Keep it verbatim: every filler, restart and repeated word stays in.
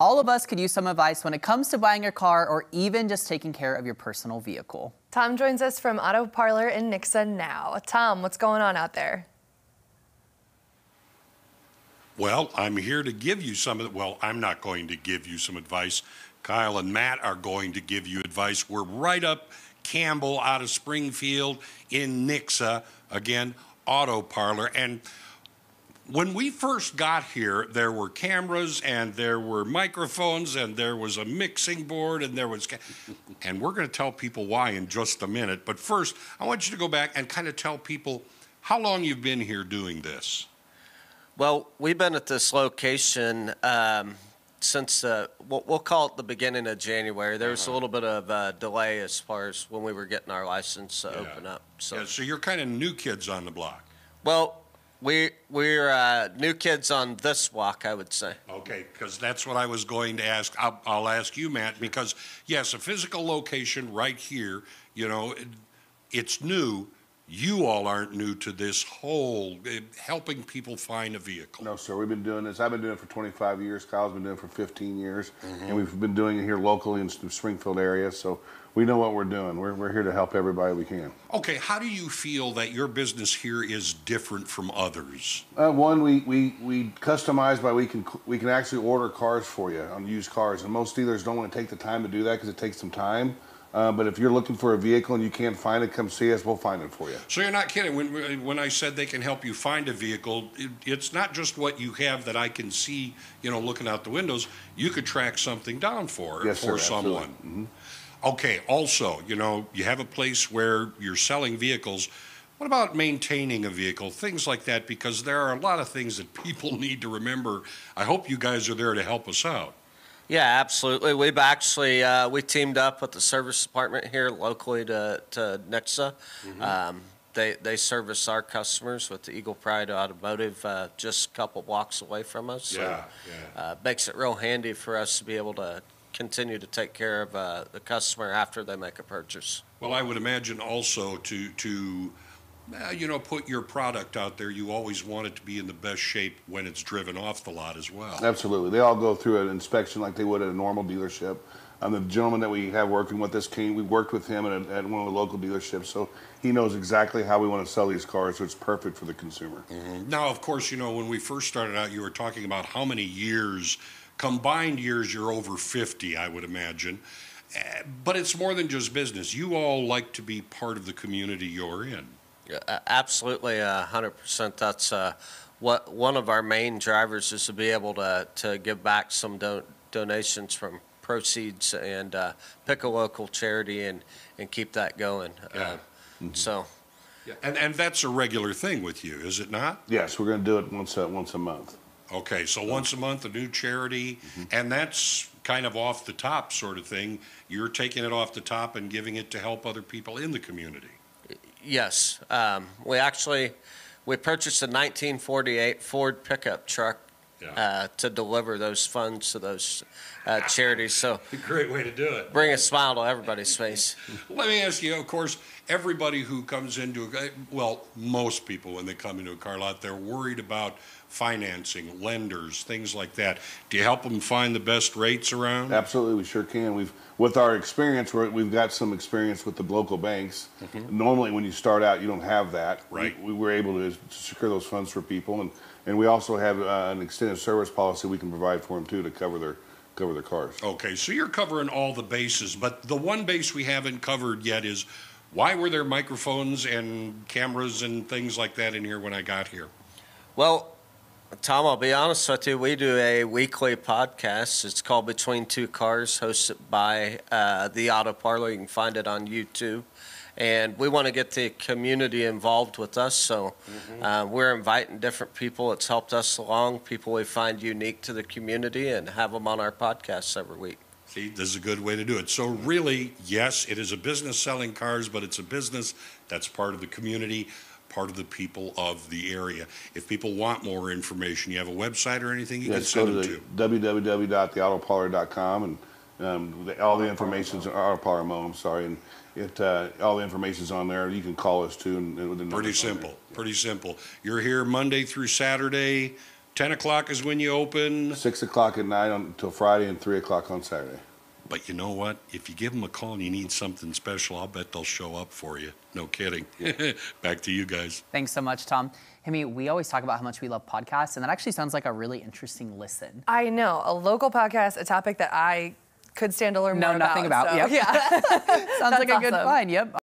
All of us could use some advice when it comes to buying a car or even just taking care of your personal vehicle. Tom joins us from Auto Parlor in Nixa now. Tom, what's going on out there? Well, I'm here to give you some of the, well, I'm not going to give you some advice. Kyle and Matt are going to give you advice. We're right up Campbell out of Springfield in Nixa, again, Auto Parlor. And when we first got here, there were cameras and there were microphones and there was a mixing board and there was, and we're going to tell people why in just a minute. But first, I want you to go back and kind of tell people how long you've been here doing this. Well, we've been at this location um, since, uh, we'll, we'll call it the beginning of January. There was uh-huh. a little bit of a delay as far as when we were getting our license to yeah. open up. So. Yeah, so you're kind of new kids on the block. Well, We, we're uh, new kids on this walk, I would say. Okay, because that's what I was going to ask. I'll, I'll ask you, Matt, because, yes, a physical location right here, you know, it, it's new. You all aren't new to this whole uh, helping people find a vehicle. No, sir, we've been doing this. I've been doing it for twenty-five years. Kyle's been doing it for fifteen years. Mm-hmm. And we've been doing it here locally in the Springfield area, so we know what we're doing. We're, we're here to help everybody we can. Okay, how do you feel that your business here is different from others? Uh, one, we, we, we customize by we can, we can actually order cars for you on used cars. And most dealers don't want to take the time to do that because it takes some time. Uh, but if you're looking for a vehicle and you can't find it, come see us. We'll find it for you. So you're not kidding. When, when I said they can help you find a vehicle, it, it's not just what you have that I can see, you know, looking out the windows. You could track something down for, yes, for sir, someone. Mm-hmm. Okay, also, you know, you have a place where you're selling vehicles. What about maintaining a vehicle? Things like that, because there are a lot of things that people need to remember. I hope you guys are there to help us out. Yeah, absolutely. We've actually, uh, we teamed up with the service department here locally to, to Nixa. Mm-hmm. um, they, they service our customers with the Eagle Pride Automotive uh, just a couple blocks away from us. So, yeah, yeah. Uh, makes it real handy for us to be able to continue to take care of uh, the customer after they make a purchase. Well, I would imagine also to, to uh, you know, put your product out there, you always want it to be in the best shape when it's driven off the lot as well. Absolutely. They all go through an inspection like they would at a normal dealership. Um, the gentleman that we have working with us, King, we worked with him at, a, at one of the local dealerships, so he knows exactly how we want to sell these cars, so it's perfect for the consumer. Mm-hmm. Now, of course, you know, when we first started out, you were talking about how many years combined years, you're over fifty, I would imagine. But it's more than just business. You all like to be part of the community you're in. Yeah, absolutely, uh, one hundred percent. That's uh, what one of our main drivers is to be able to, to give back some do donations from proceeds and uh, pick a local charity and, and keep that going. Yeah. Uh, mm-hmm. So. Yeah. And, and that's a regular thing with you, is it not? Yes, we're going to do it once a, once a month. Okay, so once a month, a new charity, mm-hmm. and that's kind of off the top sort of thing. You're taking it off the top and giving it to help other people in the community. Yes. Um, we actually, we purchased a nineteen forty-eight Ford pickup truck yeah. uh, to deliver those funds to those uh, charities. So a great way to do it. Bring a smile to everybody's face. Let me ask you, of course, everybody who comes into a, well, most people when they come into a car lot, they're worried about financing, lenders, things like that. Do you help them find the best rates around? Absolutely, we sure can. We've, with our experience, we're, we've got some experience with the local banks. Mm-hmm. Normally, when you start out, you don't have that. Right. We, we were able to secure those funds for people, and, and we also have uh, an extended service policy we can provide for them, too, to cover their, cover their cars. Okay, so you're covering all the bases, but the one base we haven't covered yet is why were there microphones and cameras and things like that in here when I got here? Well, Tom, I'll be honest with you, we do a weekly podcast. It's called Between Two Cars, hosted by uh, The Auto Parlor. You can find it on YouTube. And we want to get the community involved with us, so mm-hmm. uh, we're inviting different people. It's helped us along, people we find unique to the community, and have them on our podcasts every week. See, this is a good way to do it. So really, yes, it is a business selling cars, but it's a business that's part of the community, part of the people of the area. If people want more information, you have a website or anything you yes, can send go to them the to? w w w dot the auto parlor dot com, and um, the, all the information's on Auto Parlor Mo, I'm sorry, and it, uh, all the information's on there. You can call us, too. And, and pretty simple. Pretty simple. You're here Monday through Saturday, ten o'clock is when you open? six o'clock at night until Friday and three o'clock on Saturday. But you know what? If you give them a call and you need something special, I'll bet they'll show up for you. No kidding. Back to you guys. Thanks so much, Tom. I mean, we always talk about how much we love podcasts, and that actually sounds like a really interesting listen. I know. A local podcast, a topic that I could stand to learn no, more about. Know nothing about. So, yep. Yeah. Sounds That's like a awesome. Good find. Yep.